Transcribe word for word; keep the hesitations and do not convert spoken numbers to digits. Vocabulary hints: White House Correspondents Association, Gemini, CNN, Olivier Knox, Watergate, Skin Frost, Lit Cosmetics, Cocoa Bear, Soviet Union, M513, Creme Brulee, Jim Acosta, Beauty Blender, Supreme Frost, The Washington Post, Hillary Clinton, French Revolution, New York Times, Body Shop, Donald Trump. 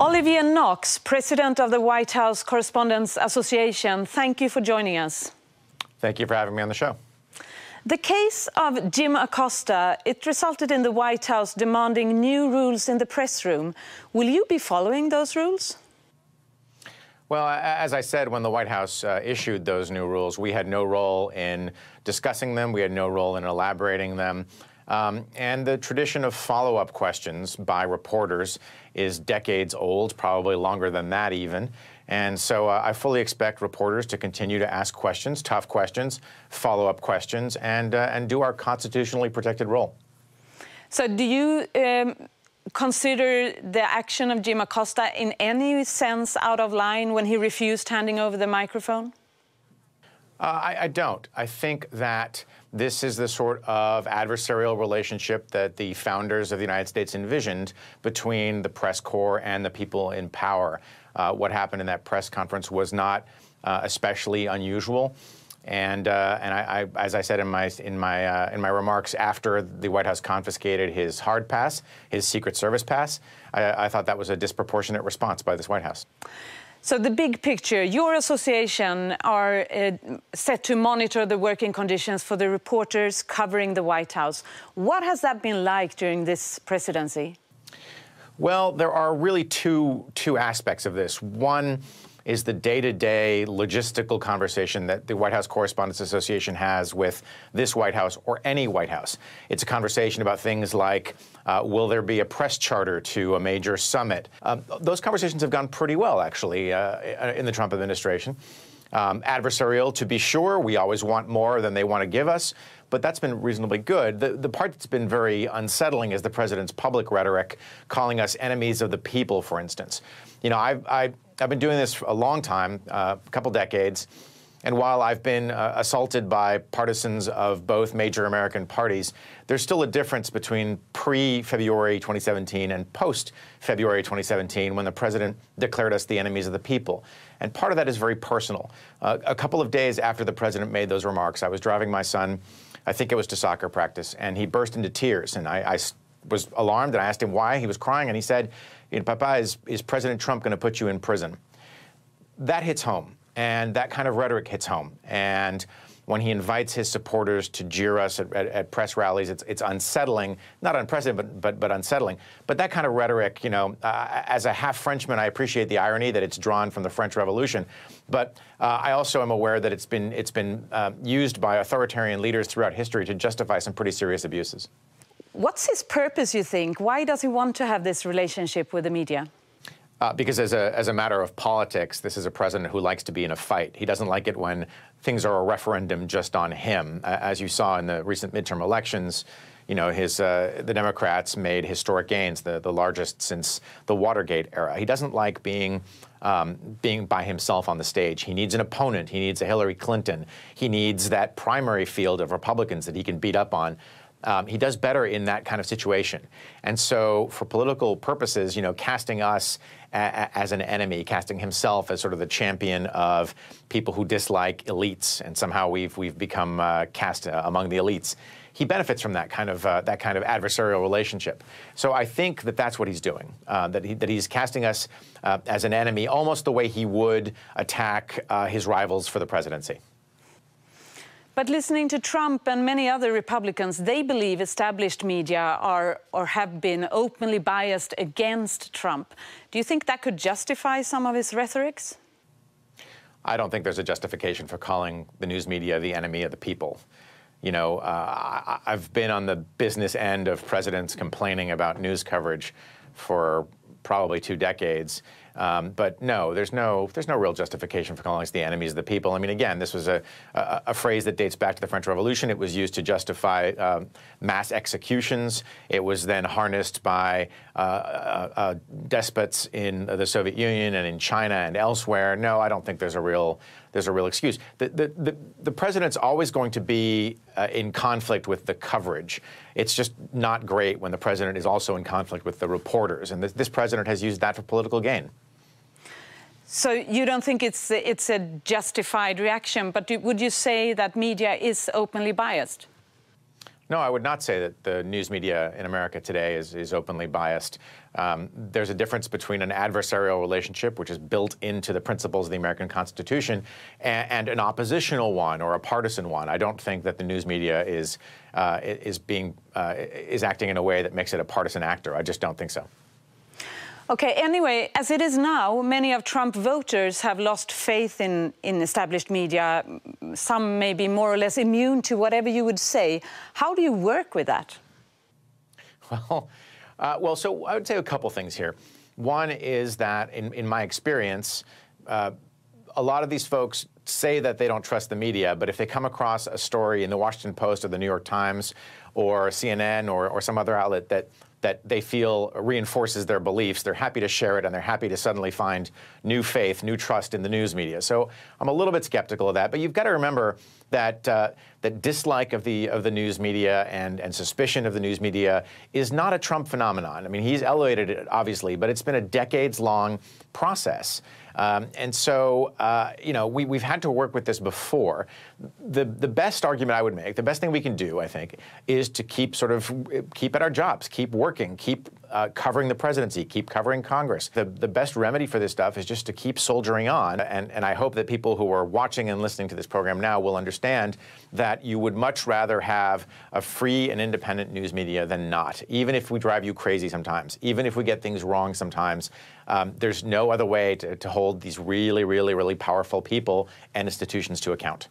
Olivier Knox, president of the White House Correspondents Association, thank you for joining us. Thank you for having me on the show. The case of Jim Acosta, it resulted in the White House demanding new rules in the press room. Will you be following those rules? Well, as I said, when the White House uh, issued those new rules, we had no role in discussing them. We had no role in elaborating them. Um, and the tradition of follow-up questions by reporters is decades old, probably longer than that even. And so uh, I fully expect reporters to continue to ask questions, tough questions, follow-up questions, and, uh, and do our constitutionally protected role. So do you um consider the action of Jim Acosta in any sense out of line when he refused handing over the microphone? Uh, I, I don't. I think that this is the sort of adversarial relationship that the founders of the United States envisioned between the press corps and the people in power. Uh, what happened in that press conference was not uh, especially unusual. And uh, and I, I, as I said in my in my uh, in my remarks, after the White House confiscated his hard pass, his Secret Service pass, I, I thought that was a disproportionate response by this White House. So the big picture, your association are uh, set to monitor the working conditions for the reporters covering the White House. What has that been like during this presidency? Well, there are really two two aspects of this. One is the day-to-day logistical conversation that the White House Correspondents Association has with this White House or any White House. It's a conversation about things like, uh, will there be a press charter to a major summit? Uh, those conversations have gone pretty well, actually, uh, in the Trump administration. Um, adversarial, to be sure. We always want more than they want to give us, but that's been reasonably good. The, the part that's been very unsettling is the president's public rhetoric, calling us enemies of the people, for instance. You know, I've, I've, I've been doing this for a long time, uh, a couple decades, and while I've been uh, assaulted by partisans of both major American parties, there's still a difference between pre-February twenty seventeen and post-February twenty seventeen, when the president declared us the enemies of the people. And part of that is very personal. Uh, a couple of days after the president made those remarks, I was driving my son, I think it was to soccer practice, and he burst into tears. And I, I was alarmed, and I asked him why he was crying, and he said, "Papa, is, is President Trump going to put you in prison?" That hits home, and that kind of rhetoric hits home. And when he invites his supporters to jeer us at, at, at press rallies, it's, it's unsettling, not unprecedented, but, but, but unsettling. But that kind of rhetoric, you know, uh, as a half Frenchman, I appreciate the irony that it's drawn from the French Revolution. But uh, I also am aware that it's been, it's been uh, used by authoritarian leaders throughout history to justify some pretty serious abuses. What's his purpose, you think? Why does he want to have this relationship with the media? Uh, because as a, as a matter of politics, this is a president who likes to be in a fight. He doesn't like it when things are a referendum just on him. Uh, as you saw in the recent midterm elections, you know, his, uh, the Democrats made historic gains, the, the largest since the Watergate era. He doesn't like being, um, being by himself on the stage. He needs an opponent. He needs a Hillary Clinton. He needs that primary field of Republicans that he can beat up on. Um, he does better in that kind of situation. And so for political purposes, you know, casting us a a as an enemy, casting himself as sort of the champion of people who dislike elites, and somehow we've, we've become uh, cast uh, among the elites, he benefits from that kind of, uh, that kind of adversarial relationship. So I think that that's what he's doing, uh, that, he, that he's casting us uh, as an enemy, almost the way he would attack uh, his rivals for the presidency. But listening to Trump and many other Republicans, they believe established media are or have been openly biased against Trump. Do you think that could justify some of his rhetorics? I don't think there's a justification for calling the news media the enemy of the people. You know, uh, I've been on the business end of presidents complaining about news coverage for probably two decades. Um, but no, there's no, there's no real justification for calling us the enemies of the people. I mean, again, this was a, a, a phrase that dates back to the French Revolution. It was used to justify uh, mass executions. It was then harnessed by uh, uh, despots in the Soviet Union and in China and elsewhere. No, I don't think there's a real, there's a real excuse. The, the, the, the president's always going to be uh, in conflict with the coverage. It's just not great when the president is also in conflict with the reporters. And this, this president has used that for political gain. So you don't think it's, it's a justified reaction, but do, would you say that media is openly biased? No, I would not say that the news media in America today is, is openly biased. Um, there's a difference between an adversarial relationship, which is built into the principles of the American Constitution, and, and an oppositional one or a partisan one. I don't think that the news media is uh, is being uh, is acting in a way that makes it a partisan actor. I just don't think so. Okay, anyway, as it is now, many of Trump voters have lost faith in, in established media. Some may be more or less immune to whatever you would say. How do you work with that? Well, uh, well, so I would say a couple things here. One is that, in, in my experience, uh, a lot of these folks say that they don't trust the media, but if they come across a story in The Washington Post or The New York Times or C N N or, or some other outlet that that they feel reinforces their beliefs, they're happy to share it, and they're happy to suddenly find new faith, new trust in the news media. So I'm a little bit skeptical of that, but you've got to remember that uh, that dislike of the of the news media and, and suspicion of the news media is not a Trump phenomenon. I mean, he's elevated it, obviously, but it's been a decades-long process. Um, and so, uh, you know, we, we've had to work with this before. The, the best argument I would make, the best thing we can do, I think, is to keep sort of, keep at our jobs, keep working, keep uh, covering the presidency, keep covering Congress. The, the best remedy for this stuff is just to keep soldiering on. And, and I hope that people who are watching and listening to this program now will understand that you would much rather have a free and independent news media than not, even if we drive you crazy sometimes, even if we get things wrong sometimes. Um, there's no other way to, to hold these really, really, really powerful people and institutions to account.